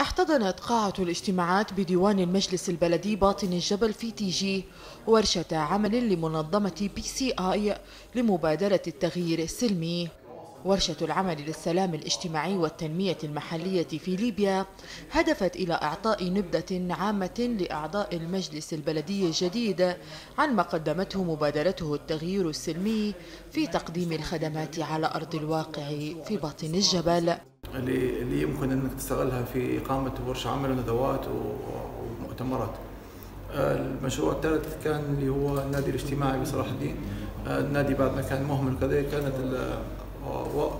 احتضنت قاعة الاجتماعات بديوان المجلس البلدي باطن الجبل في تيجي ورشة عمل لمنظمة BCI لمبادرة التغيير السلمي. ورشة العمل للسلام الاجتماعي والتنمية المحلية في ليبيا هدفت إلى إعطاء نبذة عامة لأعضاء المجلس البلدي الجديد عن ما قدمته مبادرته التغيير السلمي في تقديم الخدمات على أرض الواقع في باطن الجبل، اللي يمكن أنك تستغلها في إقامة ورش عمل وندوات ومؤتمرات. المشروع الثالث كان اللي هو النادي الاجتماعي بصلاح الدين. النادي بعد ما كان مهمل كذلك كانت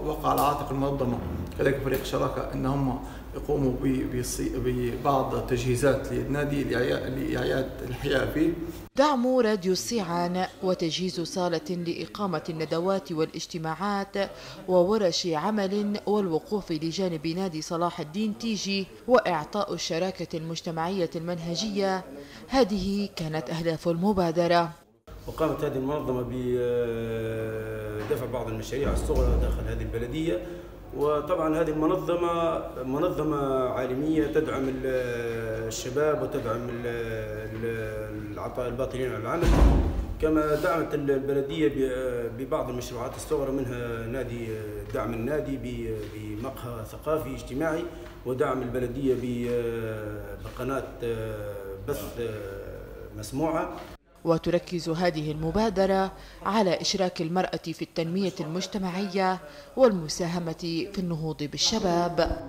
وقع على عاتق المنظمة كذلك فريق الشراكة أن هم يقوموا ببعض التجهيزات للنادي لإعادة الإحياء فيه. دعم راديو السيعان وتجهيز صالة لإقامة الندوات والاجتماعات وورش عمل والوقوف لجانب نادي صلاح الدين تيجي وإعطاء الشراكة المجتمعية المنهجية، هذه كانت أهداف المبادرة. وقامت هذه المنظمة بدفع بعض المشاريع الصغرى داخل هذه البلدية، وطبعا هذه المنظمة منظمة عالمية تدعم الشباب وتدعم العطاء الباطنين عن العمل، كما دعمت البلدية ببعض المشروعات الصغرى منها نادي دعم النادي بمقهى ثقافي اجتماعي، ودعم البلدية بقناة بث مسموعة. وتركز هذه المبادرة على إشراك المرأة في التنمية المجتمعية والمساهمة في النهوض بالشباب.